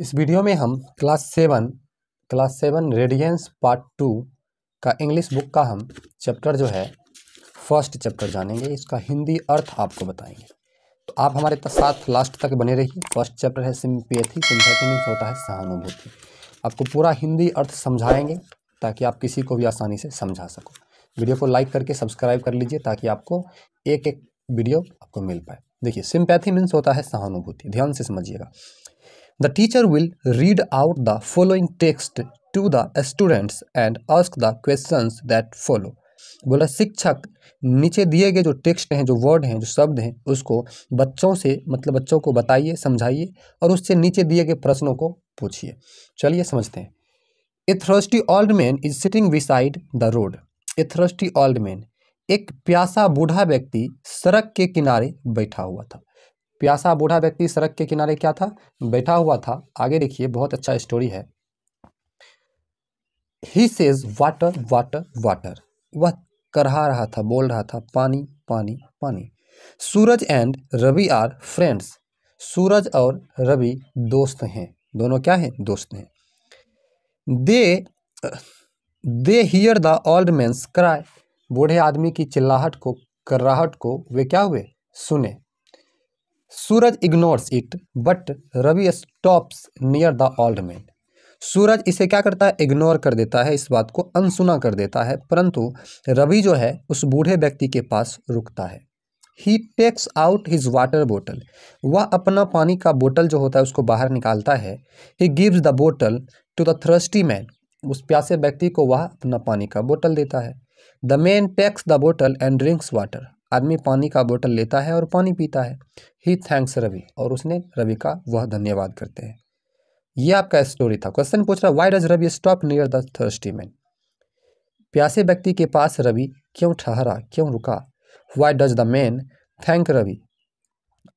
इस वीडियो में हम क्लास सेवन रेडियंस पार्ट 2 का इंग्लिश बुक का हम चैप्टर जो है फर्स्ट चैप्टर जानेंगे। इसका हिंदी अर्थ आपको बताएंगे, तो आप हमारे साथ लास्ट तक बने रहिए। फर्स्ट चैप्टर है सिंपैथी। सिंपैथी मीन्स होता है सहानुभूति। आपको पूरा हिंदी अर्थ समझाएंगे ताकि आप किसी को भी आसानी से समझा सको। वीडियो को लाइक करके सब्सक्राइब कर लीजिए ताकि आपको एक एक वीडियो आपको मिल पाए। देखिए, सिंपैथी मीन्स होता है सहानुभूति। ध्यान से समझिएगा। The teacher will read out the following text to the students and ask the questions that follow. बोला शिक्षक नीचे दिए गए जो टेक्स्ट हैं, जो वर्ड हैं, जो शब्द हैं, उसको बच्चों से मतलब बच्चों को बताइए, समझाइए और उससे नीचे दिए गए प्रश्नों को पूछिए। चलिए समझते हैं। A thirsty old man is sitting beside the road. A thirsty old man, एक प्यासा बूढ़ा व्यक्ति सड़क के किनारे बैठा हुआ था। प्यासा बूढ़ा व्यक्ति सड़क के किनारे क्या था? बैठा हुआ था। आगे देखिए, बहुत अच्छा स्टोरी है। He says water water water, वह करहा रहा था, बोल रहा था पानी पानी पानी। Suraj and Ravi are friends, Suraj और रवि दोस्त हैं, दोनों क्या हैं? दोस्त हैं। They hear the old man's cry, बूढ़े आदमी की चिल्लाहट को, कर्राहट को वे क्या हुए? सुने। Suraj ignores it but Ravi stops near the old man, Suraj इसे क्या करता है? इग्नोर कर देता है, इस बात को अनसुना कर देता है, परंतु रवि जो है उस बूढ़े व्यक्ति के पास रुकता है। He takes out his water bottle, वह अपना पानी का बोतल जो होता है उसको बाहर निकालता है। He gives the bottle to the thirsty man, उस प्यासे व्यक्ति को वह अपना पानी का बोतल देता है। The man takes the bottle and drinks water, आदमी पानी का बोतल लेता है और पानी पीता है। ही थैंक्स रवि, और उसने रवि का वह धन्यवाद करते हैं। ये आपका स्टोरी था। क्वेश्चन पूछ रहा, why does Ravi stop near the thirsty man, प्यासे व्यक्ति के पास रवि क्यों ठहरा, क्यों रुका? Why does the man thank Ravi,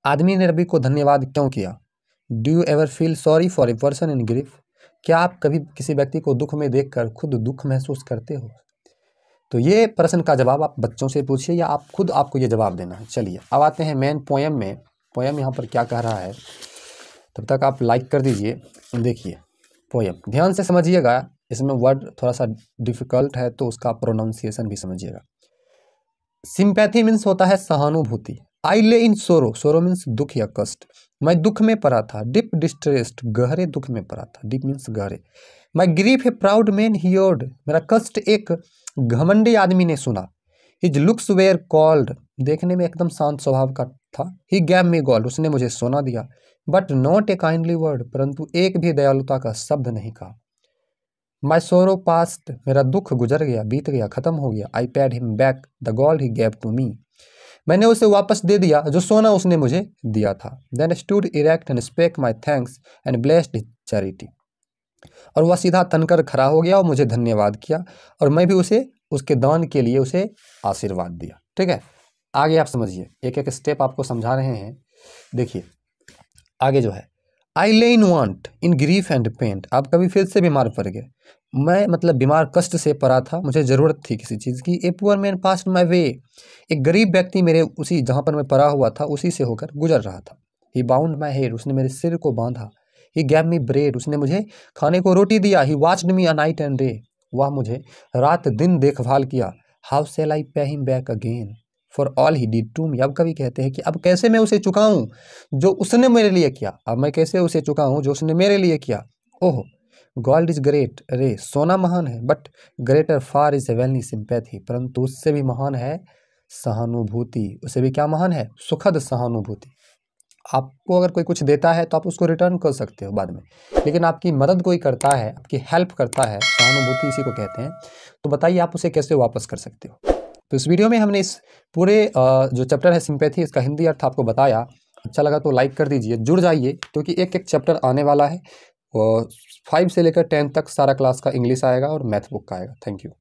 आदमी ने रवि को धन्यवाद क्यों किया? Do you ever feel sorry for a person in grief, क्या आप कभी किसी व्यक्ति को दुख में देखकर खुद दुख महसूस करते हो? तो ये प्रश्न का जवाब आप बच्चों से पूछिए या आप खुद आपको ये जवाब देना है। चलिए अब आते हैं मेन पोएम में। पोएम यहाँ पर क्या कह रहा है, तब तक आप लाइक कर दीजिए। देखिए पोएम, ध्यान से समझिएगा, इसमें वर्ड थोड़ा सा डिफ़िकल्ट है तो उसका प्रोनाउंसिएशन भी समझिएगा। सिंपैथी मीन्स होता है सहानुभूति। आई ले इन सोरो, सोरो मीन्स दुख या कष्ट, मैं दुख में पड़ा था। डिप डिस्ट्रेस्ड, गहरे दुख में पड़ा था। डिप मीन्स गहरे। My grief a proud man heard, मेरा कष्ट एक घमंडी आदमी ने सुना। हिज लुक्स वेयर कॉल्ड, देखने में एकदम शांत स्वभाव का था। ही गैव मी गोल्ड, उसने मुझे सोना दिया। But not a kindly word, परंतु एक भी दयालुता का शब्द नहीं कहा। माई सोरो पास्ट, मेरा दुख गुजर गया, बीत गया, खत्म हो गया। I paid him back the gold he gave to me, मैंने उसे वापस दे दिया जो सोना उसने मुझे दिया था। Then stood erect and spake my thanks and blessed his charity, और वह सीधा तनकर खड़ा हो गया और मुझे धन्यवाद किया और मैं भी उसे उसके दान के लिए उसे आशीर्वाद दिया। ठीक है, आगे आप समझिए, एक एक स्टेप आपको समझा रहे हैं। देखिए आगे जो है, I lay in want in grief and pain, आप कभी फिर से बीमार पड़ गए, मैं मतलब बीमार कष्ट से पड़ा था, मुझे ज़रूरत थी किसी चीज़ की। A poor man passed my way, एक गरीब व्यक्ति मेरे उसी जहाँ पर मैं पड़ा हुआ था उसी से होकर गुजर रहा था। ही बाउंड माई हेड, उसने मेरे सिर को बांधा। ही गैव मी ब्रेड, उसने मुझे खाने को रोटी दिया। He watched me a night and day, वह मुझे रात दिन देखभाल किया। How shall I pay him back again for all he did to me, अब कभी कहते हैं कि अब कैसे मैं उसे चुकाऊँ जो उसने मेरे लिए किया, अब मैं कैसे उसे चुकाऊँ जो उसने मेरे लिए किया। ओह गोल्ड इज ग्रेट, अरे सोना महान है। But greater far is heavenly sympathy, परंतु उससे भी महान है सहानुभूति, उससे भी क्या महान है? सुखद सहानुभूति। आपको अगर कोई कुछ देता है तो आप उसको रिटर्न कर सकते हो बाद में, लेकिन आपकी मदद कोई करता है, आपकी हेल्प करता है, सहानुभूति इसी को कहते हैं, तो बताइए आप उसे कैसे वापस कर सकते हो। तो इस वीडियो में हमने इस पूरे जो चैप्टर है सिंपैथी, इसका हिंदी अर्थ आपको बताया। अच्छा लगा तो लाइक कर दीजिए, जुड़ जाइए, क्योंकि एक एक चैप्टर आने वाला है। 5 से लेकर 10 तक सारा क्लास का इंग्लिश आएगा और मैथ बुक का आएगा। Thank you.